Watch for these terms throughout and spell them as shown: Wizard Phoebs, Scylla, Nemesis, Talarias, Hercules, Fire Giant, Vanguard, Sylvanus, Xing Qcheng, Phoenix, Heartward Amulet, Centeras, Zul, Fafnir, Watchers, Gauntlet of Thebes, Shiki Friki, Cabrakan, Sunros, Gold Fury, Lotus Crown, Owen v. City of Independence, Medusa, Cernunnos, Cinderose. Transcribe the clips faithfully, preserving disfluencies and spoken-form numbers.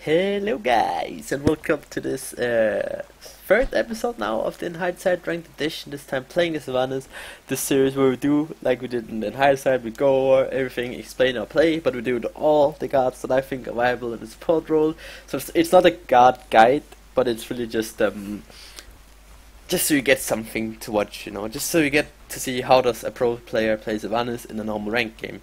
Hello guys, and welcome to this uh, third episode now of the In Hindsight Ranked Edition, this time playing the Sylvanus, this series where we do, like we did in In Hindsight, we go over everything, explain our play, but we do it all the cards that I think are viable in the support role. So it's, it's not a guard guide, but it's really just um, just so you get something to watch, you know, just so you get to see how does a pro player play Sylvanus in a normal ranked game.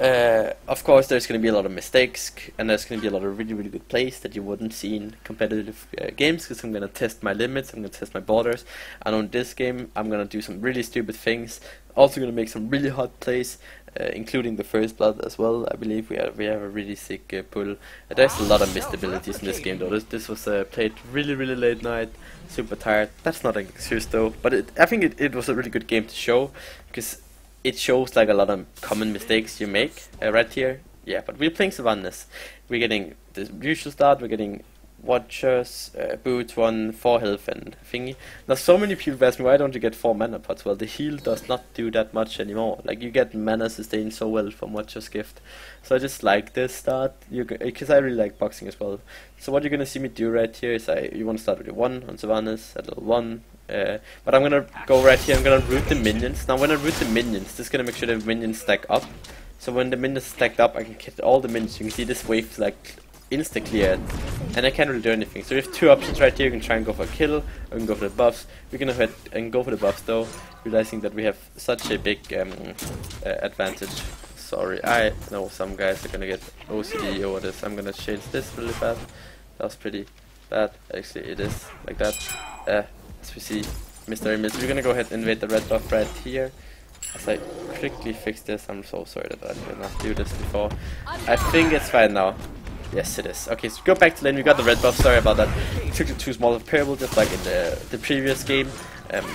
Uh, of course, there's going to be a lot of mistakes, and there's going to be a lot of really, really good plays that you wouldn't see in competitive uh, games, because I'm going to test my limits, I'm going to test my borders, and on this game, I'm going to do some really stupid things, also going to make some really hot plays, uh, including the first blood as well. I believe we have, we have a really sick uh, pull. Uh, there's a lot of missed abilities in this game, though. This, this was uh, played really, really late night, super tired. That's not an excuse, though, but it, I think it, it was a really good game to show, because it shows like a lot of common mistakes you make uh, right here. Yeah, but we're playing Sylvanus. We're getting the usual start, we're getting Watchers, uh, Boots, one, four health and thingy. Now so many people ask me, why don't you get four mana pots? Well, the heal does not do that much anymore. Like, you get mana sustained so well from Watchers gift. So I just like this start, because I really like boxing as well. So what you're going to see me do right here is I you want to start with a one on Sylvanus, a little one. Uh, but I'm gonna go right here, I'm gonna root the minions. Now when I root the minions, this is gonna make sure the minions stack up. So when the minions stacked up, I can get all the minions. You can see this wave like insta cleared, and I can't really do anything. So we have two options right here. You can try and go for a kill, or you can go for the buffs. We're gonna go ahead and go for the buffs though, realizing that we have such a big um, uh, advantage. Sorry, I know some guys are gonna get O C D over this. I'm gonna change this really fast. That was pretty bad. Actually it is like that. Uh, As we see, Mister Miss, we're gonna go ahead and invade the red buff right here. As I quickly fix this, I'm so sorry that I did not do this before. I think it's fine now. Yes, it is. Okay, so go back to lane. We got the red buff. Sorry about that. It took it too small of a parable, just like in the the previous game. Um,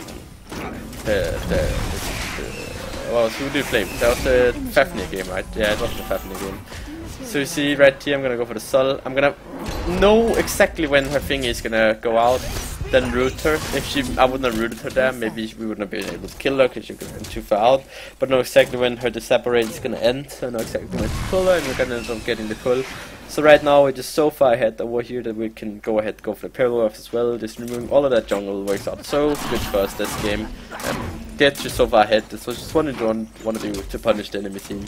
the the, the well, who do you play? That was the Fafnir game, right? Yeah, it was the Fafnir game. So you see right here, I'm gonna go for the Zul. I'm gonna know exactly when her thing is gonna go out. Then root her. If she, I wouldn't have rooted her there, maybe we wouldn't have been able to kill her because she could have been too far out. But know exactly when her separate is gonna end, so I know exactly when to pull her, and we're gonna end up getting the pull. So right now we're just so far ahead over here that we can go ahead go for the parallel as well. Just removing all of that jungle works out so good for us this game. Um, they're just so far ahead, this was just one to want to do to punish the enemy team.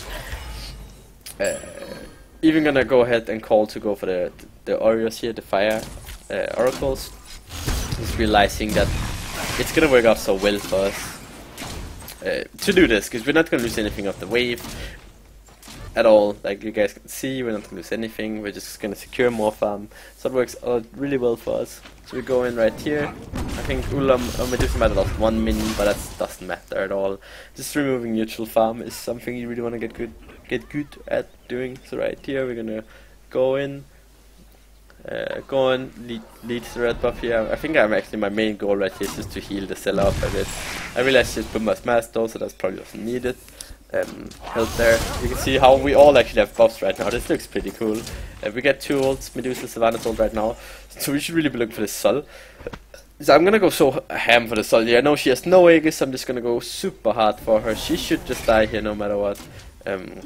Uh, even gonna go ahead and call to go for the the Aureus here, the fire uh, oracles. Just realizing that it's gonna work out so well for us uh, to do this, because we're not gonna lose anything off the wave at all. Like you guys can see, we're not gonna lose anything, we're just gonna secure more farm, so it works out really well for us. So we go in right here. I think Ulam or Medusa might have lost one minion, but that doesn't matter at all. Just removing neutral farm is something you really wanna get good get good at doing. So right here we're gonna go in. Uh, go on, lead, lead the red buff here. I think I'm actually my main goal right here is just to heal the Scylla up a bit. I realized she's Boomer's mask though, so that's probably also needed. Um, help there. You can see how we all actually have buffs right now. This looks pretty cool. Uh, we get two ults, Medusa, Sylvanus ult right now, so we should really be looking for the Zul. So I'm gonna go so ham for the Zul here. I know she has no Aegis, so I'm just gonna go super hard for her. She should just die here no matter what. Um,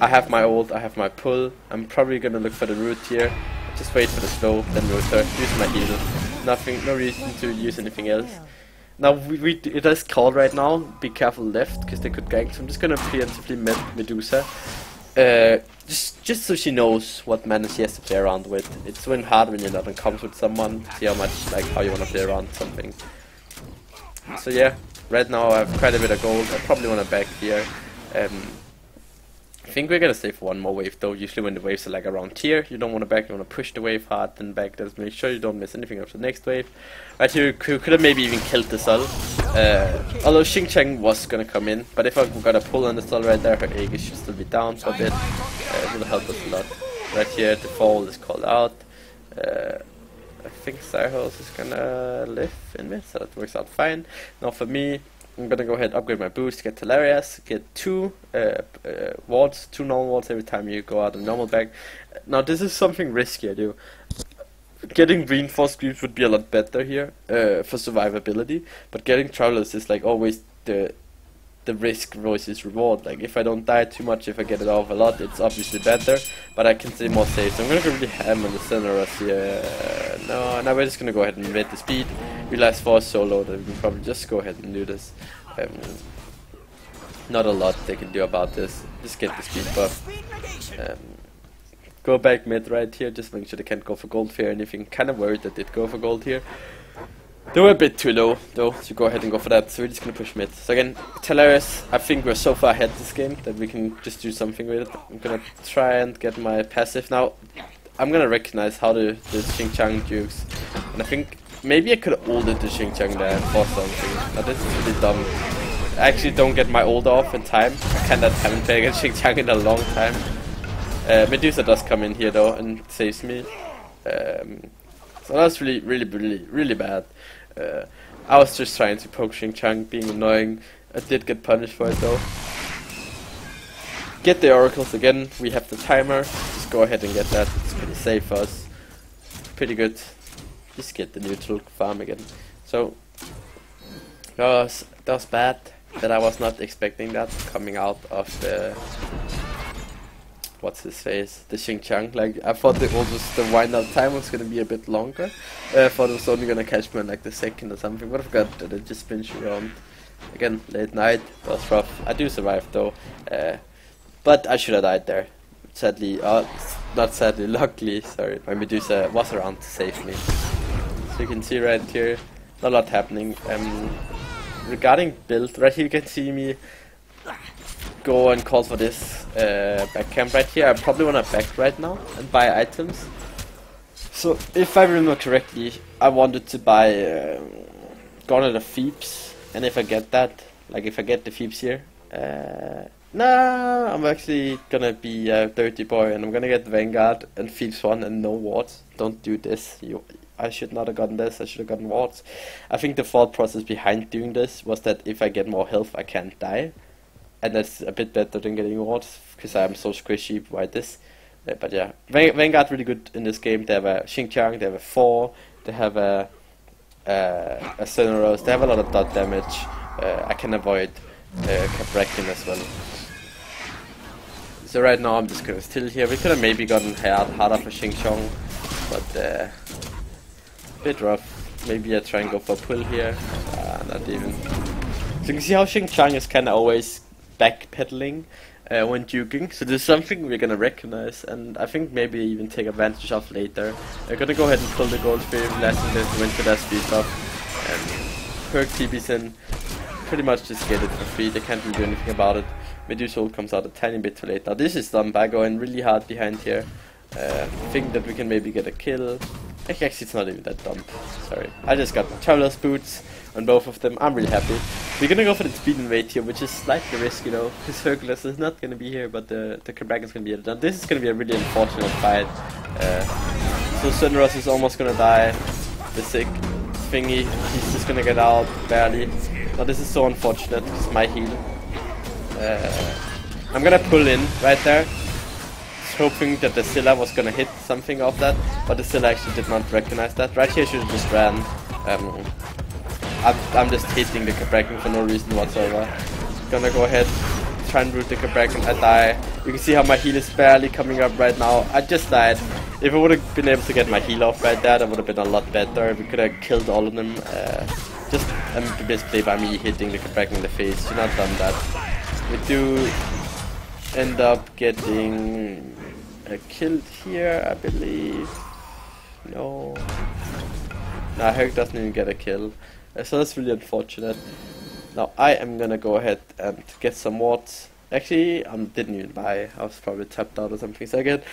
I have my ult, I have my pull. I'm probably gonna look for the root here. Just wait for the slow, then root her, use my heal. Nothing, no reason to use anything else. Now we, we it does call right now. Be careful left, because they could gank. So I'm just gonna preemptively met Medusa, uh, just just so she knows what mana she has to play around with. It's when hard when you're not in comms with someone. See how much like how you wanna play around with something. So yeah, right now I have quite a bit of gold. I probably wanna back here. Um, I think we're gonna stay for one more wave though. Usually when the waves are like around here, you don't want to back, you want to push the wave hard, then back. Just make sure you don't miss anything after the next wave. Right here you could have maybe even killed the Zul, uh, although Xing Qcheng was gonna come in, but if I got a pull on the Zul right there, her Aegis should still be down for a bit. Uh, it will help us a lot. Right here the fall is called out. uh, I think Cyros is gonna live in this, so that works out fine. Now for me, I'm gonna go ahead and upgrade my boots, get Talarias, get two uh, uh, wards, two normal wards every time you go out in normal bag. Now this is something risky I do. Getting reinforced creeps would be a lot better here uh, for survivability, but getting travelers is like always the the risk versus reward. Like, if I don't die too much, if I get it off a lot, it's obviously better, but I can stay more safe. So I'm gonna really hammer the Centeras here. Uh, no, now we're just gonna go ahead and invade the speed. Realize force so low that we can probably just go ahead and do this. Um, not a lot they can do about this. Just get the speed buff. Um, go back mid right here, just make sure they can't go for gold here or anything. Kinda worried that they'd go for gold here. They were a bit too low though, so go ahead and go for that. So we're just gonna push mid. So again, Talarias, I think we're so far ahead this game that we can just do something with it. I'm gonna try and get my passive now. I'm gonna recognize how the, the Xing Qcheng jukes. And I think maybe I could have ulted the Xing Qcheng there for something. Now this is really dumb. I actually don't get my ult off in time. I kinda haven't played against Xing Qcheng in a long time. Uh, Medusa does come in here though and saves me. Um, so that's really, really, really, really bad. Uh, I was just trying to poke Xing Qcheng, being annoying. I did get punished for it though. Get the oracles again, we have the timer, just go ahead and get that, it's pretty safe for us. Pretty good, just get the neutral farm again. So, that was, that was bad, that I was not expecting that coming out of the... What's his face? The Xing Qcheng. Like, I thought the ult was the wind up time was gonna be a bit longer. Uh, I thought it was only gonna catch me in like the second or something, but I forgot that it just finished around. Again, late night, that was rough. I do survive though, uh, but I should have died there. Sadly, uh, not sadly, luckily, sorry, my Medusa was around to save me. So you can see right here, not a lot happening. Um, regarding build, right here you can see me go and call for this uh, back camp right here. I probably wanna back right now and buy items. So if I remember correctly, I wanted to buy um, Gauntlet of Thebes, and if I get that, like if I get the Thebes here, uh, nah, I'm actually gonna be a dirty boy and I'm gonna get Vanguard and Thebes one and no wards. Don't do this. You, I should not have gotten this, I should have gotten wards. I think the thought process behind doing this was that if I get more health I can't die. And that's a bit better than getting wards, because I'm so squishy by this. Uh, but yeah, Vang Vanguard really good in this game. They have a Xing Qcheng, they have a four, they have a uh, a Sunros, they have a lot of dot damage. Uh, I can avoid uh, Cabrakan as well. So right now I'm just gonna still here. We could have maybe gotten hard, harder for Xing Qcheng, but uh, a bit rough. Maybe I try and go for a pull here. Uh, not even. So you can see how Xing Qcheng is kinda always backpedaling uh, when duking, so there's something we're gonna recognize, and I think maybe even take advantage of later. We're gonna go ahead and pull the Gold Fury, last this, went for that speed buff, and perk T B's in, pretty much just get it for free, they can't really do anything about it. Medusa ult comes out a tiny bit too late. Now this is done by going really hard behind here. Uh, think that we can maybe get a kill. Actually, it's not even that dumb. Sorry, I just got Traveler's Boots on both of them. I'm really happy. We're gonna go for the speed invade here, which is slightly risky though, because Hercules is not gonna be here, but the the Cabrakan is gonna be here. Now this is gonna be a really unfortunate fight. Uh, so Sunros is almost gonna die. The sick thingy, he's just gonna get out barely. Now this is so unfortunate. It's my heal. Uh, I'm gonna pull in right there, hoping that the Scylla was gonna hit something of that, but the Scylla actually did not recognize that. Right here should have just ran. Um, I'm, I'm just hitting the Cabrakan for no reason whatsoever. Gonna go ahead, try and root the Cabrakan, I die. You can see how my heal is barely coming up right now. I just died. If I would have been able to get my heal off right there, that would have been a lot better. We could have killed all of them. Uh, just um, the best play by me hitting the Cabrakan in the face. Should not have done that. We do end up getting uh, killed here, I believe. No. Nah, Herc doesn't even get a kill. Uh, so that's really unfortunate. Now I am gonna go ahead and get some wards. Actually, I um, didn't even buy. I was probably tapped out or something. So I get...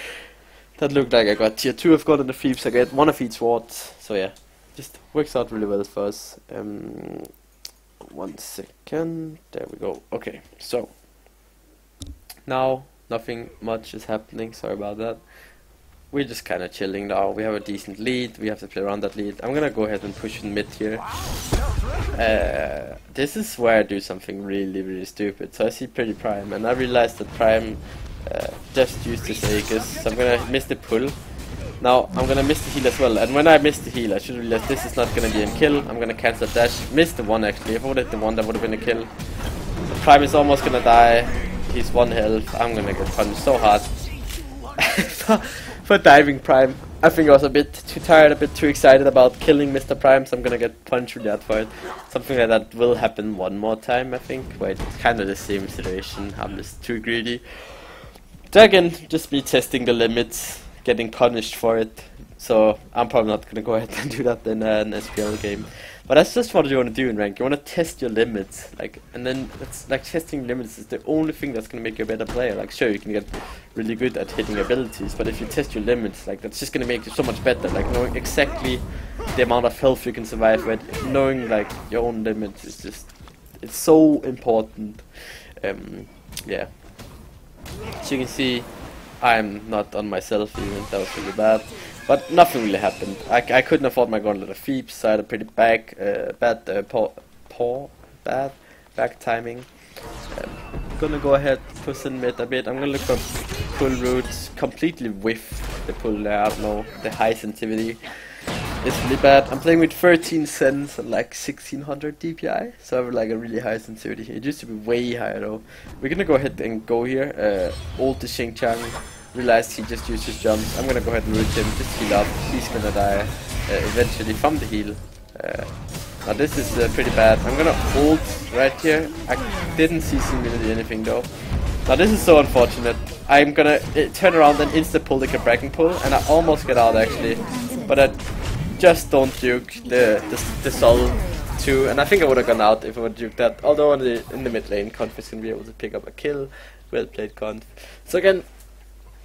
That looked like I got tier two of Gauntlet of Thebes. I get one of each ward. So yeah, just works out really well for us. Um, one second. There we go. Okay, so... Now nothing much is happening, sorry about that. We're just kinda chilling now, we have a decent lead, we have to play around that lead. I'm gonna go ahead and push in mid here. Uh, this is where I do something really really stupid. So I see Pretty Prime and I realize that Prime uh, just used his Aegis, so I'm gonna miss the pull. Now I'm gonna miss the heal as well, and when I miss the heal I should realize this is not gonna be a kill. I'm gonna cancel dash, miss the one actually. If I would have hit the one that would have been a kill. Prime is almost gonna die. He's one health. I'm gonna get punished so hard for diving Prime. I think I was a bit too tired, a bit too excited about killing Mister Prime, so I'm gonna get punched with that for it. Something like that will happen one more time, I think. Wait, it's kinda the same situation. I'm just too greedy. So again, just be testing the limits, getting punished for it. So I'm probably not gonna go ahead and do that in an S P L game. But that's just what you wanna do in rank. You wanna test your limits. Like, and then it's like testing limits is the only thing that's gonna make you a better player. Like, sure, you can get really good at hitting abilities, but if you test your limits, like, that's just gonna make you so much better. Like, knowing exactly the amount of health you can survive with, knowing like your own limits is just, it's so important. Um, yeah. As you can see, I'm not on myself even, that was really bad. But nothing really happened. I, I couldn't afford my Gauntlet of Thebes, so I had a pretty back, uh, bad, uh, poor, poor, bad back timing. Um, gonna go ahead, push in mid a bit. I'm gonna look for pull routes, completely whiff the pull there. I don't know, the high sensitivity is really bad. I'm playing with thirteen cents and like sixteen hundred D P I, so I have like a really high sensitivity. It used to be way higher though. We're gonna go ahead and go here, uh, ult the Xing Qcheng. Realized he just used his jumps. I'm gonna go ahead and root him, just heal up. He's gonna die uh, eventually from the heal. Uh, now this is uh, pretty bad. I'm gonna ult right here. I didn't see really anything though. Now this is so unfortunate. I'm gonna uh, turn around and insta pull the Cabrakan pull, and I almost get out actually, but I just don't duke the the, the Zul too. And I think I would have gone out if I would duke that. Although in the in the mid lane, Conf is gonna be able to pick up a kill. Well played, Conf. So again,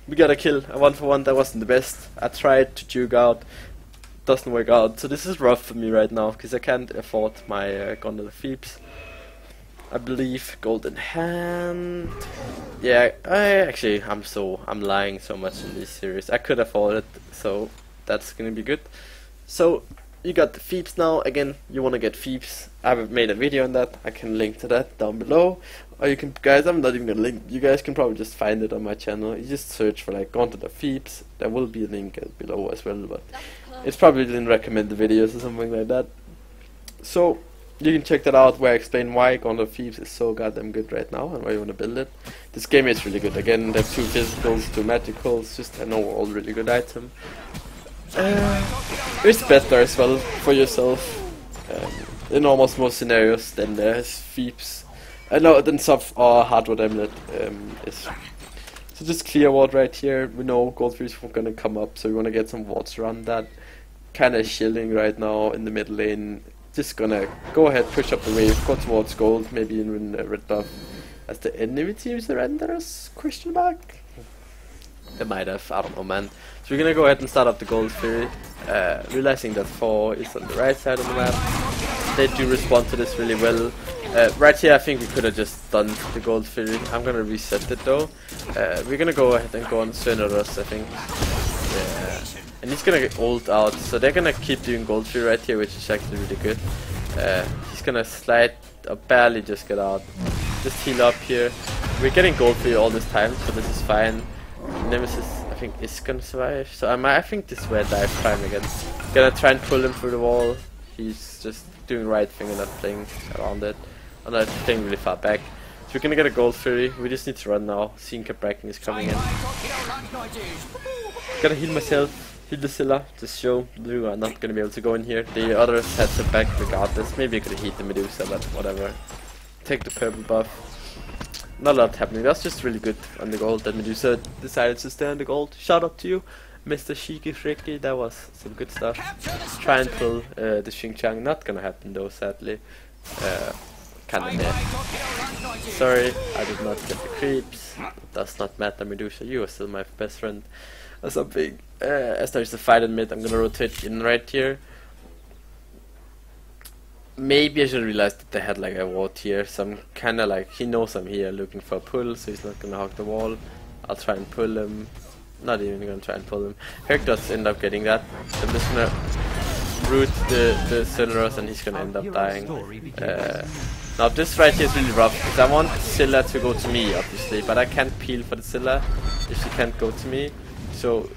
we got a kill, a one for one, that wasn't the best. I tried to juke out, doesn't work out. So this is rough for me right now, because I can't afford my uh, Gauntlet of Thebes. I believe golden hand. Yeah, I actually, I'm so, I'm lying so much in this series. I could afford it, so that's gonna be good. So you got the Thebes now. Again, you wanna get Thebes. I've made a video on that. I can link to that down below. Or you can, guys, I'm not even gonna link, you guys can probably just find it on my channel. You just search for like Gauntlet of Thebes. There will be a link below as well, but it's probably didn't recommend the videos or something like that. So you can check that out, where I explain why Gauntlet of Thebes is so goddamn good right now and why you wanna build it. This game is really good. Again, there's two physicals, two magicals, just an overall really good item. Uh, it's better as well for yourself um, in almost most scenarios than there's Thebes. I know then sub or Heartward Amulet um, is. So just clear ward right here. We know Gold Fury is gonna come up, so we wanna get some wards around that. Kinda shilling right now in the mid lane. Just gonna go ahead, push up the wave, go towards gold, maybe even uh, red buff. As the enemy team surrenders? Question mark? They might have, I don't know, man. So we're gonna go ahead and start up the Gold Fury, uh, realizing that four is on the right side of the map. They do respond to this really well. Uh, right here I think we could have just done the Gold Fury. I'm gonna reset it though. Uh, we're gonna go ahead and go on Cernunnos, I think. Yeah. And he's gonna get ult out, so they're gonna keep doing Gold Fury right here, which is actually really good. Uh, he's gonna slide, or barely just get out. Just heal up here. We're getting Gold Fury all this time, so this is fine. Nemesis I think is gonna survive, so I might, I think this way I dive Prime again. Gonna try and pull him through the wall. He's just doing the right thing and not playing around it. And I'm playing really far back. So we're gonna get a Gold Fury. We just need to run now. Seeing Cabrakan is coming in. Gotta heal myself. Heal the Scylla. Just show blue are not gonna be able to go in here. The others had some back regardless. Maybe I could heal the Medusa, but whatever. Take the purple buff. Not a lot happening. That's just really good on the gold that Medusa decided to stay on the gold. Shout out to you, Mister Shiki Friki. That was some good stuff. Try and pull uh, the Xing Qcheng. Not gonna happen though, sadly. Uh, Sorry, I did not get the creeps. It does not matter, Medusa, you are still my best friend or something. Uh, as there is a fight in mid, I'm gonna rotate in right here. Maybe I should realize that they had like a ward here, so I'm kinda like, he knows I'm here looking for a pull, so he's not gonna hog the wall. I'll try and pull him. Not even gonna try and pull him. Herc does end up getting that. I'm just gonna root the, the Cinderose, and he's gonna end up dying. Uh, Now this right here is really rough, because I want Scylla to go to me obviously, but I can't peel for the Scylla if she can't go to me, so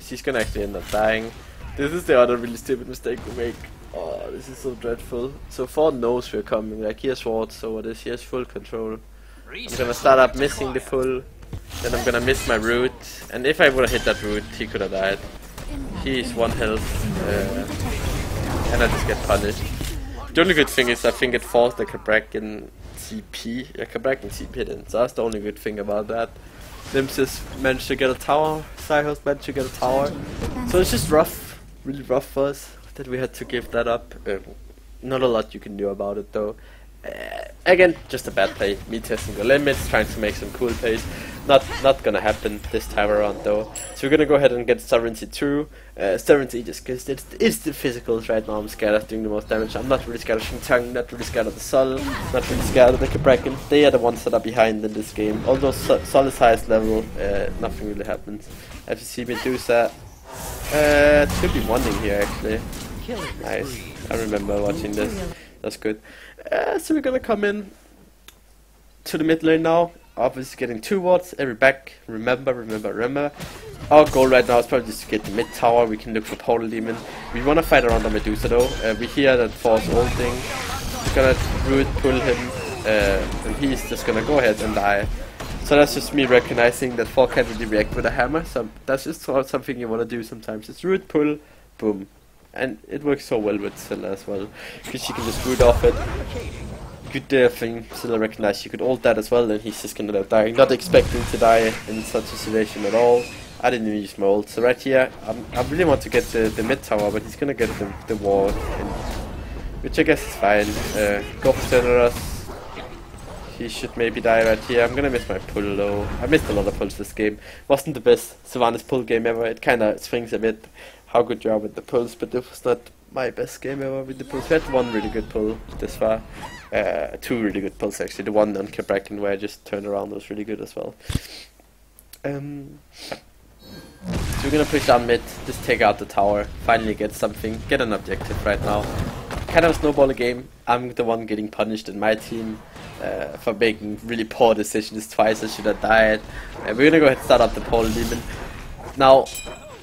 she's gonna actually end up dying. This is the other really stupid mistake we make. Oh, this is so dreadful. So Ford knows we're coming, like he has wards over this, he has full control. I'm gonna start up missing the pull, then I'm gonna miss my root, and if I would've hit that root, he could've died. He's one health, uh, and I just get punished. The only good thing is I think it forced the Cabrakan C P, yeah, Cabrakan C P then, so that's the only good thing about that. Nemesis managed to get a tower, Cyclops managed to get a tower, so it's just rough, really rough for us that we had to give that up. Um, not a lot you can do about it though. Uh, again, just a bad play, me testing the limits, trying to make some cool plays. Not not gonna happen this time around though. So we're gonna go ahead and get Sovereignty two. Uh, Sovereignty just because it's, it's the physicals right now I'm scared of doing the most damage. I'm not really scared of Xing Qcheng, not really scared of the Sol, not really scared of the Cabrakan. They are the ones that are behind in this game. Although Sol, Sol is highest level, uh, nothing really happens. As you see, Medusa uh, should be winning here actually. Nice, I remember watching this. That's good. Uh, so we're gonna come in to the mid lane now. Obviously getting two wards every back. Remember, remember, remember. Our goal right now is probably just to get the mid tower. We can look for Portal Demon. We wanna fight around the Medusa though. Uh, we hear that Force old thing. We're gonna root, pull him, uh, and he's just gonna go ahead and die. So that's just me recognizing that four can't really react with a hammer. So that's just something you wanna do sometimes. Just root, pull, boom. And it works so well with Scylla as well, because she can just root off it. Good uh, thing Scylla recognized she could ult that as well, and he's just gonna end up dying. Not expecting to die in such a situation at all. I didn't even use my ult, so right here, I'm, I really want to get the, the mid tower, but he's gonna get the, the ward, and, which I guess is fine. Uh, go for Centeras. He should maybe die right here. I'm gonna miss my pull though. I missed a lot of pulls this game. Wasn't the best Sylvanus pull game ever, it kinda swings a bit. How good you are with the pulls, but this was not my best game ever with the pulls. We had one really good pull this far, uh, two really good pulls actually. The one on Cabrakan where I just turned around was really good as well. Um, so we're gonna push down mid, just take out the tower, finally get something, get an objective right now. Kind of a snowball game. I'm the one getting punished in my team uh, for making really poor decisions twice. I should have died. Uh, we're gonna go ahead and start up the Portal Demon now.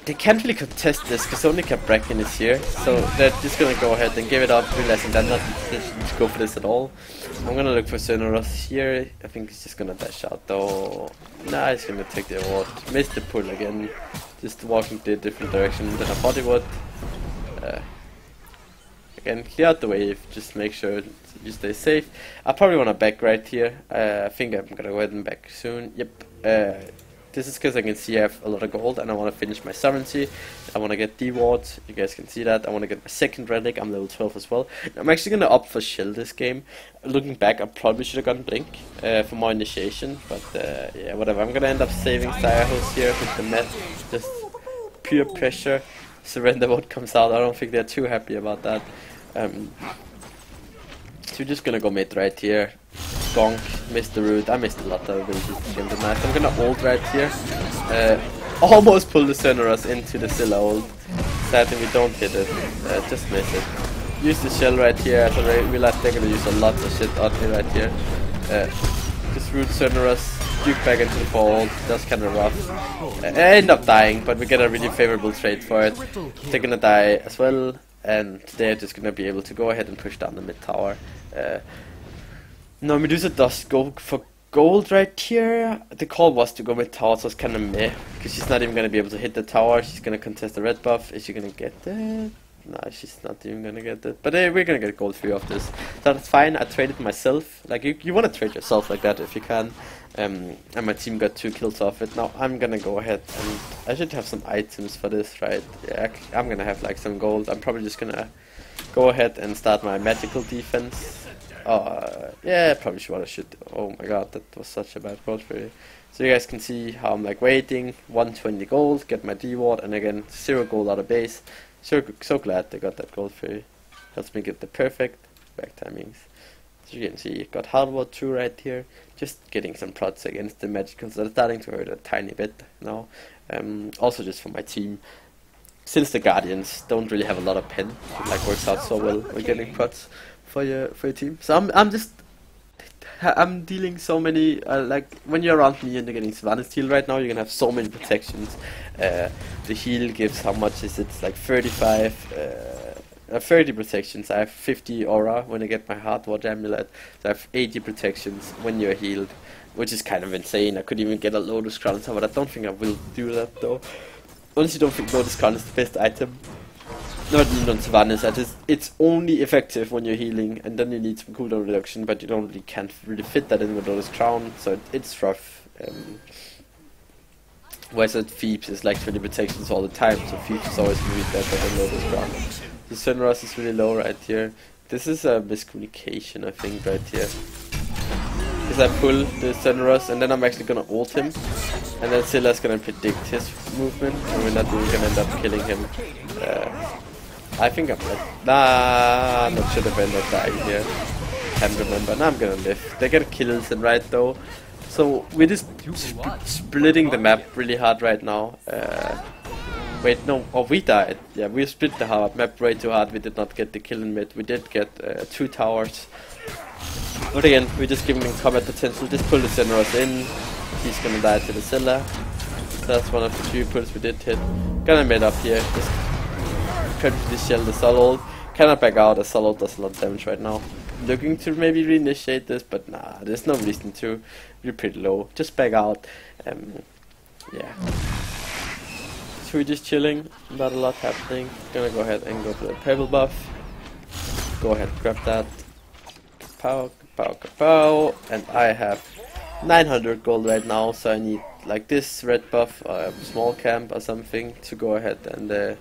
They can't really contest this because only Cabrakan is here, so they're just gonna go ahead and give it up, realizing they're not in position to go for this at all. I'm gonna look for Cernunnos here. I think he's just gonna dash out though. Nah, he's gonna take the award. Missed the pull again. Just walking the different direction than I thought he would. Uh, again, clear out the wave, just make sure you stay safe. I probably wanna back right here. Uh, I think I'm gonna go ahead and back soon. Yep. Uh, This is because I can see I have a lot of gold and I want to finish my sovereignty. I want to get the ward, you guys can see that. I want to get my second relic, I'm level twelve as well. I'm actually going to opt for shield this game. Looking back, I probably should have gotten blink uh, for more initiation, but uh, yeah, whatever. I'm going to end up saving Cyrus here with the meth, just pure pressure. Surrender what comes out, I don't think they're too happy about that. Um, so we're just going to go mid right here. Gonk, missed the root, I missed a lot of abilities in the night. I'm gonna ult right here. Uh, almost pull the Cernunnos into the Scylla ult. Sadly we don't hit it, uh, just miss it. Use the shell right here, as I realized they're gonna use a lot of shit on me right here. Uh, just root Cernunnos, duke back into the ball, that's kinda rough. Uh, I end up dying, but we get a really favorable trade for it. They're gonna die as well, and they're just gonna be able to go ahead and push down the mid tower. Uh, No, Medusa does go for gold right here. The call was to go mid tower, so it's kind of meh. Because she's not even going to be able to hit the tower. She's going to contest the red buff. Is she going to get that? Nah, she's not even going to get that. But uh, we're going to get gold free off this. So that's fine. I traded myself. Like, you, you want to trade yourself like that if you can. Um, and my team got two kills off it. Now I'm going to go ahead and... I should have some items for this, right? Yeah, I'm going to have, like, some gold. I'm probably just going to go ahead and start my magical defense. Uh, yeah, probably should what I should. Oh my god, that was such a bad gold for you. So you guys can see how I'm like waiting, one twenty gold, get my D ward, and again, zero gold out of base. So, so glad they got that gold for you. Helps me get the perfect back timings. So you can see, got Heartward two right here. Just getting some prots against the magicals that are starting to hurt a tiny bit now. Um, also just for my team. Since the Guardians don't really have a lot of pen, it like works out so well with getting prots. For your for your team, so I'm I'm just I'm dealing so many uh, like when you're around me and you're getting Sylvanus heal right now, you're gonna have so many protections. Uh, the heal gives how much is it? It's like thirty-five. Uh, I have thirty protections, I have fifty aura when I get my Heartward Amulet, so I have eighty protections when you're healed, which is kind of insane. I could even get a Lotus Crown and stuff, but I don't think I will do that though. Honestly, don't think Lotus Crown is the best item. Not even on Sylvanus, I just, it's only effective when you're healing, and then you need some cooldown reduction, but you don't really, can't really fit that in with Lotus Crown, so it, it's rough. Um, Wizard Phoebs is like twenty protections all the time, so Phoebs is always really better than Lotus Crown. The Sunros is really low right here. This is a miscommunication, I think, right here. Because I pull the Centeras and then I'm actually gonna ult him, and then Scylla's gonna predict his movement, and we're not even gonna end up killing him. Uh, I think I'm like, nah, I'm not sure if I end up dying here. Can't remember. Now I'm gonna live. They get kills and right though. So we're just sp splitting the map really hard right now. Uh, Wait, no, oh, we died. Yeah, we split the hard map way too hard. We did not get the kill in mid. We did get uh, two towers. But again, we're just giving him combat potential. Just pull the Centeras in. He's gonna die to the Scylla. That's one of the few pulls we did hit. Gonna mid up here. Just trying to shell the Scylla. Cannot back out. The Scylla does a lot of damage right now. Looking to maybe reinitiate this, but nah, there's no reason to. We're pretty low. Just back out. Um, yeah. We're just chilling, not a lot happening. Gonna go ahead and go for the pebble buff. Go ahead, grab that. Kapow, kapow, kapow. And I have nine hundred gold right now, so I need like this red buff, or a small camp or something to go ahead and uh,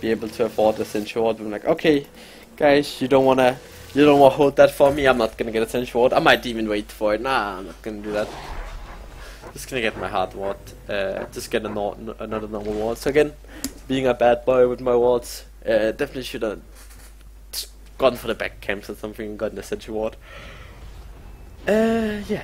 be able to afford this in short. I'm like, okay, guys, you don't wanna, you don't wanna hold that for me. I'm not gonna get a short. I might even wait for it. Nah, I'm not gonna do that. Just gonna get my hard ward, uh, just get a no another normal ward. So again, being a bad boy with my wards, uh, definitely should have gone for the back camps or something and gotten a century ward. Uh, yeah.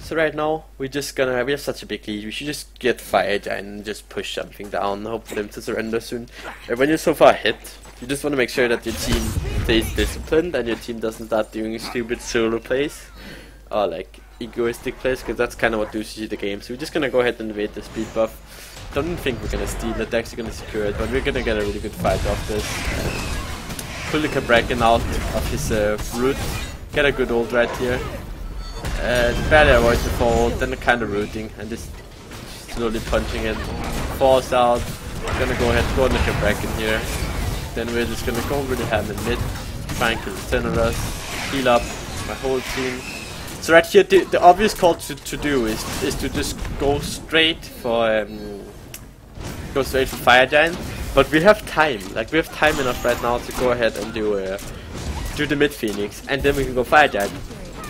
So right now, we're just gonna, we have such a big lead, we should just get Fire Giant and just push something down, hope for them to surrender soon. And when you're so far ahead, you just wanna make sure that your team stays disciplined and your team doesn't start doing stupid solo plays. Or like, egoistic plays, because that's kind of what loses the game. So we're just gonna go ahead and invade the speed buff. Don't think we're gonna steal it, they're actually gonna secure it, but we're gonna get a really good fight off this. Um, pull the Cabrakan out of his uh, root, get a good ult right here. Uh, barely avoid the fall, then kind of rooting and just slowly punching it. Falls out, gonna go ahead, go on the Cabrakan here. Then we're just gonna go really ham in mid, try and kill the Centeras, heal up my whole team. So right here, the, the obvious call to, to do is is to just go straight for um, go straight for Fire Giant, but we have time. Like we have time enough right now to go ahead and do uh, do the mid Phoenix, and then we can go Fire Giant.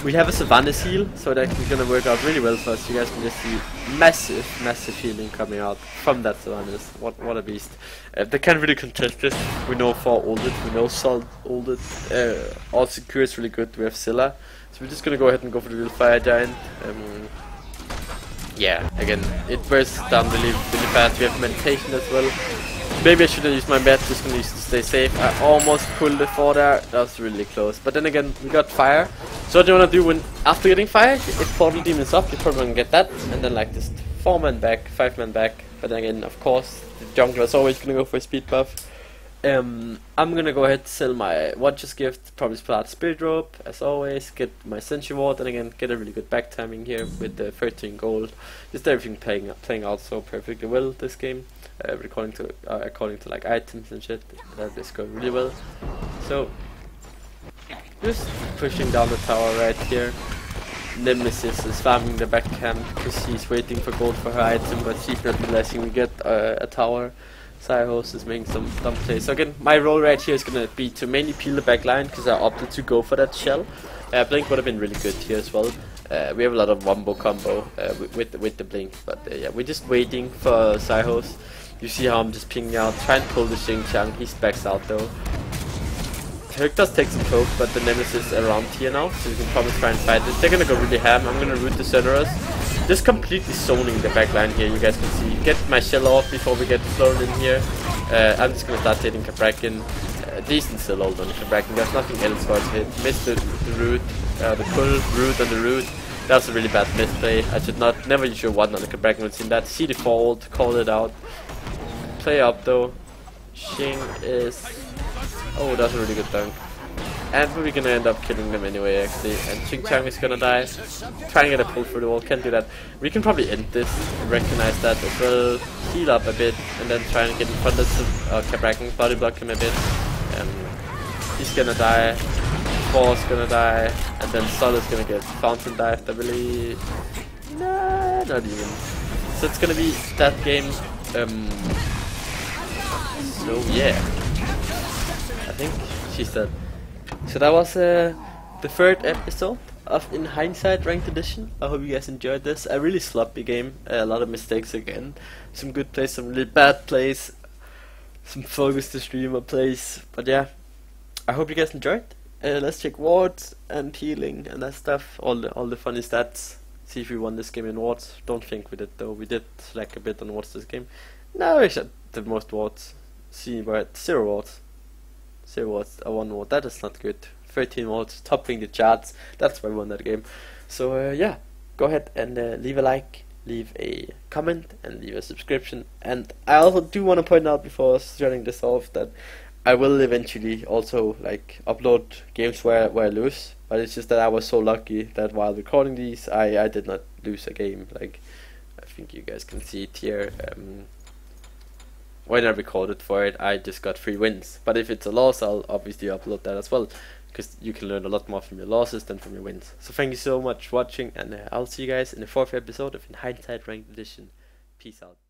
We have a Sylvanus heal, so that's gonna work out really well for us. You guys can just see massive, massive healing coming out from that Sylvanus. What what a beast! Uh, they can't really contest this. We know for all it, we know Salt all it. Uh, all secure is really good. We have Scylla. So we're just gonna go ahead and go for the real Fire Giant. Um, yeah, again, it bursts down really, really fast. We have meditation as well. Maybe I shouldn't use my med, just gonna use to stay safe. I almost pulled the four there, that was really close. But then again, we got fire. So what do you wanna do when after getting fire? If portal demons up, you probably wanna get that. And then like this four man back, five man back. But then again, of course, the jungler is always gonna go for a speed buff. Um, I'm gonna go ahead and sell my Watchers gift, probably spell out Spirit Rope, as always, get my Sentry Ward, and again, get a really good back timing here with the thirteen gold. Just everything playing, playing out so perfectly well this game, uh, according, to, uh, according to like items and shit, that is going really well. So, just pushing down the tower right here. Nemesis is farming the back camp, because she's waiting for gold for her item, but she's not realizing we get uh, a tower. Cyhost is making some dumb plays. So again, my role right here is gonna be to mainly peel the back line because I opted to go for that shell. Uh, Blink would have been really good here as well. Uh, we have a lot of wombo combo uh, with, with, the, with the Blink, but uh, yeah, we're just waiting for Cyhost. You see how I'm just pinging out, try and pull the Xing Qcheng, he specs out though. Herc does take some poke, but the Nemesis is around here now, so we can probably try and fight this. They're gonna go really ham, I'm gonna root the Centeras. Just completely zoning the back line here, you guys can see. Get my shell off before we get flown in here. Uh, I'm just gonna start hitting Cabrakan. Uh, decent still hold on Cabrakan, there's nothing else for us to hit. Missed the, the root, uh, the pull, root on the root. That was a really bad misplay. I should not, never use your one on the Cabrakan when seen that. See the fold, call it out. Play up though. Xing is Oh, that's a really good dunk. And we're gonna end up killing them anyway, actually. And Xing Qcheng is gonna die. Try and get a pull through the wall, can't do that. We can probably end this, recognize that as well, heal up a bit, and then try and get in front of uh, Cabrakan, body block him a bit. Um, he's gonna die. Four's gonna die. And then Sol is gonna get fountain dived, I believe. Nah, not even. So it's gonna be that game. Um, so yeah. I think she's dead. So that was uh, the third episode of In Hindsight Ranked Edition. I hope you guys enjoyed this. A really sloppy game, uh, a lot of mistakes again. Some good plays, some really bad plays, some focus to streamer plays. But yeah, I hope you guys enjoyed. Uh, let's check wards and healing and that stuff. All the all the funny stats. See if we won this game in wards. Don't think we did though. We did slack a bit on wards this game. No, we shot the most wards. See, we're at zero wards. zero wards, a one ward, that is not good. thirteen wards, topping the charts, that's why we won that game. So uh, yeah, go ahead and uh, leave a like, leave a comment, and leave a subscription. And I also do want to point out before starting this off that I will eventually also like upload games where, where I lose. But it's just that I was so lucky that while recording these, I, I did not lose a game. Like, I think you guys can see it here. Um, When I recorded for it, I just got three wins. But if it's a loss, I'll obviously upload that as well, because you can learn a lot more from your losses than from your wins. So thank you so much for watching, and uh, I'll see you guys in the fourth episode of In Hindsight Ranked Edition. Peace out.